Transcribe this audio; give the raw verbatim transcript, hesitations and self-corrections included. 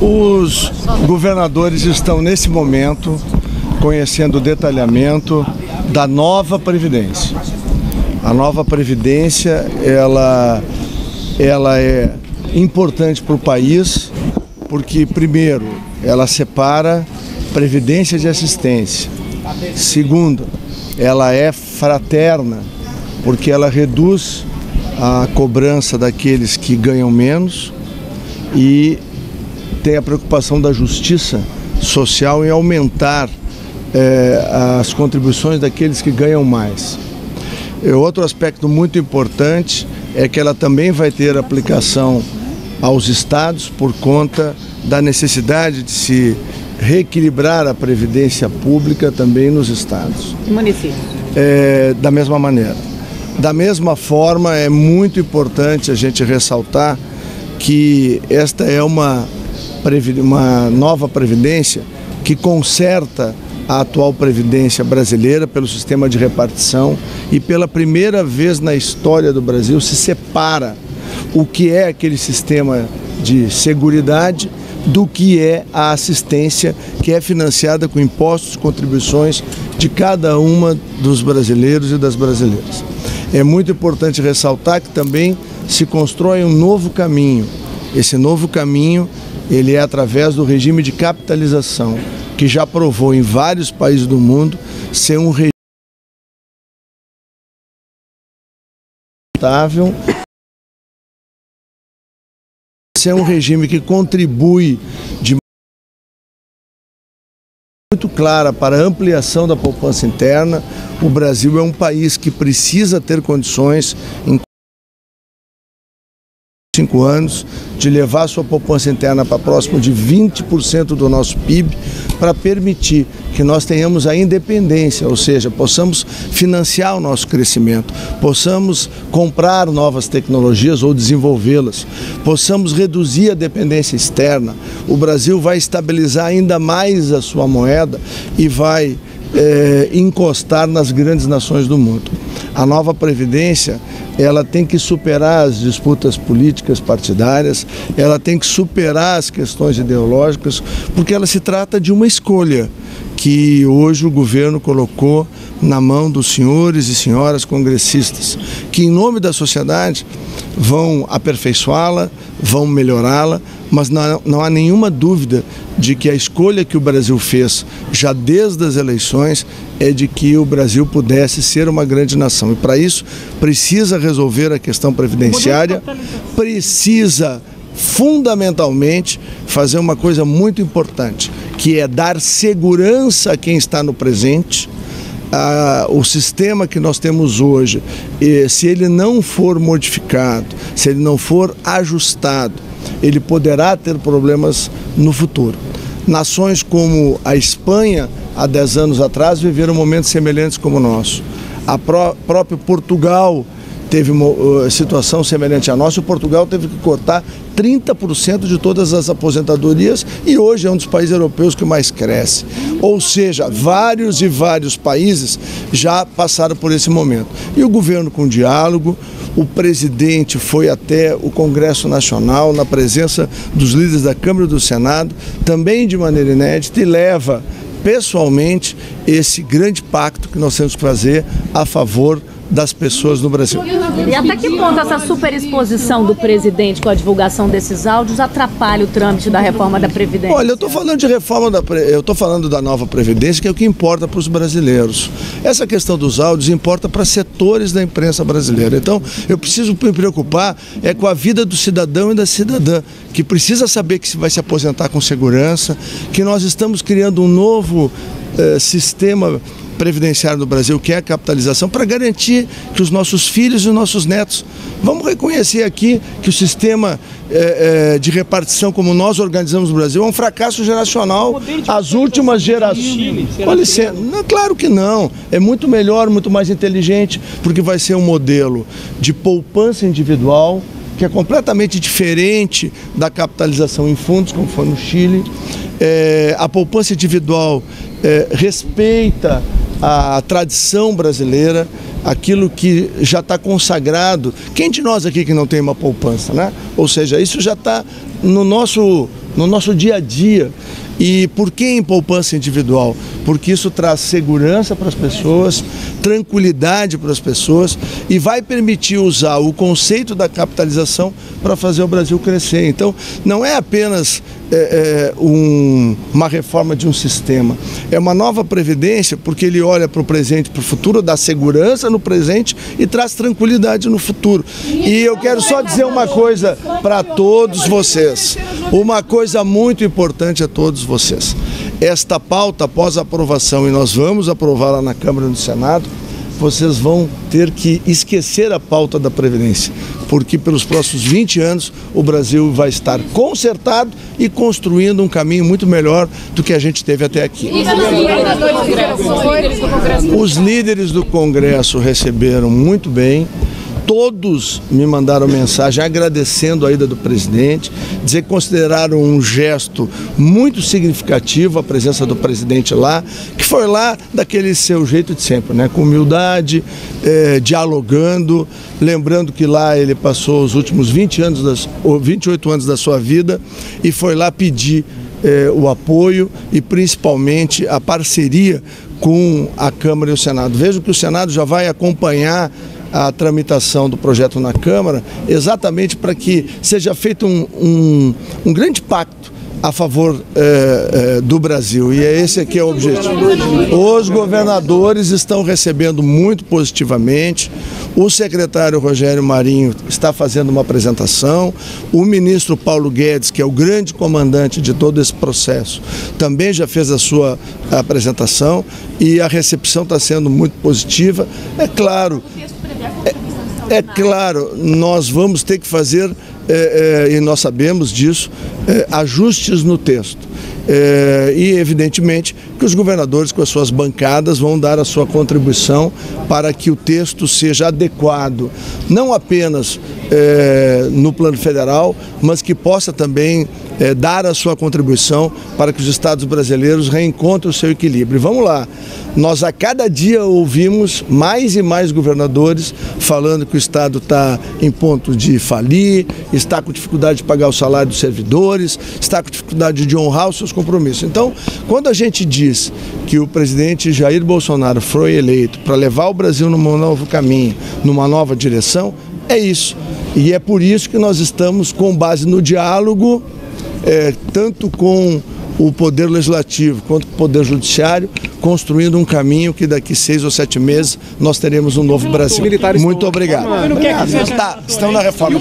Os governadores estão nesse momento conhecendo o detalhamento da nova Previdência. A nova Previdência ela, ela é importante para o país porque, primeiro, ela separa Previdência de assistência. Segundo, ela é fraterna porque ela reduz a cobrança daqueles que ganham menos e tem a preocupação da justiça social em aumentar eh, as contribuições daqueles que ganham mais. E outro aspecto muito importante é que ela também vai ter aplicação aos estados por conta da necessidade de se reequilibrar a previdência pública também nos estados. E municípios? É, da mesma maneira. Da mesma forma, é muito importante a gente ressaltar que esta é uma uma nova previdência que conserta a atual previdência brasileira pelo sistema de repartição e pela primeira vez na história do Brasil se separa o que é aquele sistema de seguridade do que é a assistência, que é financiada com impostos e contribuições de cada uma dos brasileiros e das brasileiras. É muito importante ressaltar que também se constrói um novo caminho. Esse novo caminho ele é através do regime de capitalização, que já provou em vários países do mundo ser um regime estável, ser um regime que contribui de maneira muito clara para a ampliação da poupança interna. O Brasil é um país que precisa ter condições em cinco anos, de levar sua poupança interna para próximo de vinte por cento do nosso P I B, para permitir que nós tenhamos a independência, ou seja, possamos financiar o nosso crescimento, possamos comprar novas tecnologias ou desenvolvê-las, possamos reduzir a dependência externa. O Brasil vai estabilizar ainda mais a sua moeda e vai é, encostar nas grandes nações do mundo. A nova Previdência, ela tem que superar as disputas políticas partidárias, ela tem que superar as questões ideológicas, porque ela se trata de uma escolha que hoje o governo colocou na mão dos senhores e senhoras congressistas, que em nome da sociedade vão aperfeiçoá-la, vão melhorá-la, mas não, não há nenhuma dúvida de que a escolha que o Brasil fez já desde as eleições é de que o Brasil pudesse ser uma grande nação. E para isso precisa resolver a questão previdenciária, precisa fundamentalmente fazer uma coisa muito importante, que é dar segurança a quem está no presente. Ah, o sistema que nós temos hoje, se ele não for modificado, se ele não for ajustado, ele poderá ter problemas no futuro. Nações como a Espanha, há dez anos atrás, viveram momentos semelhantes como o nosso. A pró- próprio Portugal teve uma situação semelhante à nossa. O Portugal teve que cortar trinta por cento de todas as aposentadorias e hoje é um dos países europeus que mais cresce. Ou seja, vários e vários países já passaram por esse momento. E o governo com diálogo, o presidente foi até o Congresso Nacional, na presença dos líderes da Câmara e do Senado, também de maneira inédita, e leva pessoalmente esse grande pacto que nós temos que fazer a favor das pessoas no Brasil. E até que ponto essa superexposição do presidente com a divulgação desses áudios atrapalha o trâmite da reforma da Previdência? Olha, eu estou falando de reforma da Pre... eu estou falando da nova Previdência, que é o que importa para os brasileiros. Essa questão dos áudios importa para setores da imprensa brasileira. Então, eu preciso me preocupar é com a vida do cidadão e da cidadã, que precisa saber que vai se aposentar com segurança, que nós estamos criando um novo eh, sistema previdenciário do Brasil, que é a capitalização, para garantir que os nossos filhos e os nossos netos. Vamos reconhecer aqui que o sistema é, é, de repartição como nós organizamos no Brasil é um fracasso geracional. As últimas gerações... Olha, não, claro que não. É muito melhor, muito mais inteligente, porque vai ser um modelo de poupança individual, que é completamente diferente da capitalização em fundos, como foi no Chile. É, a poupança individual é, respeita a tradição brasileira, aquilo que já está consagrado. Quem de nós aqui que não tem uma poupança, né? Ou seja, isso já está no nosso no nosso dia a dia. E por que em poupança individual? Porque isso traz segurança para as pessoas, tranquilidade para as pessoas e vai permitir usar o conceito da capitalização para fazer o Brasil crescer. Então, não é apenas é, é, um, uma reforma de um sistema, é uma nova previdência, porque ele olha para o presente, para o futuro, dá segurança no presente e traz tranquilidade no futuro. E eu quero só dizer uma coisa para todos vocês, uma coisa muito importante a todos vocês. Esta pauta, após a aprovação, e nós vamos aprová-la na Câmara e no Senado, vocês vão ter que esquecer a pauta da Previdência, porque pelos próximos vinte anos o Brasil vai estar consertado e construindo um caminho muito melhor do que a gente teve até aqui. Os líderes do Congresso receberam muito bem. Todos me mandaram mensagem agradecendo a ida do presidente, dizer que consideraram um gesto muito significativo a presença do presidente lá, que foi lá daquele seu jeito de sempre, né? Com humildade, eh, dialogando, lembrando que lá ele passou os últimos vinte anos das, ou vinte e oito anos da sua vida e foi lá pedir eh, o apoio e principalmente a parceria com a Câmara e o Senado. Vejo que o Senado já vai acompanhar a tramitação do projeto na Câmara, exatamente para que seja feito um, um, um grande pacto a favor é, é, do Brasil. E é esse aqui é o objetivo. Os governadores estão recebendo muito positivamente, o secretário Rogério Marinho está fazendo uma apresentação, o ministro Paulo Guedes, que é o grande comandante de todo esse processo, também já fez a sua apresentação e a recepção está sendo muito positiva. É claro, é, é claro, nós vamos ter que fazer... É, é, e nós sabemos disso, é, ajustes no texto. É, e evidentemente que os governadores com as suas bancadas vão dar a sua contribuição para que o texto seja adequado, não apenas é, no plano federal, mas que possa também é, dar a sua contribuição para que os estados brasileiros reencontrem o seu equilíbrio. E vamos lá, nós a cada dia ouvimos mais e mais governadores falando que o estado está em ponto de falir, está com dificuldade de pagar o salário dos servidores, está com dificuldade de honrar os seus compromissos. Então, quando a gente diz que o presidente Jair Bolsonaro foi eleito para levar o Brasil num novo caminho, numa nova direção, é isso. E é por isso que nós estamos, com base no diálogo, é, tanto com o Poder Legislativo quanto com o Poder Judiciário, construindo um caminho que daqui seis ou sete meses nós teremos um novo Brasil. Muito obrigado. Tá, estão na reforma.